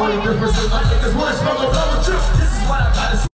only represent my niggas. One smell of double trip. This is why I gotta.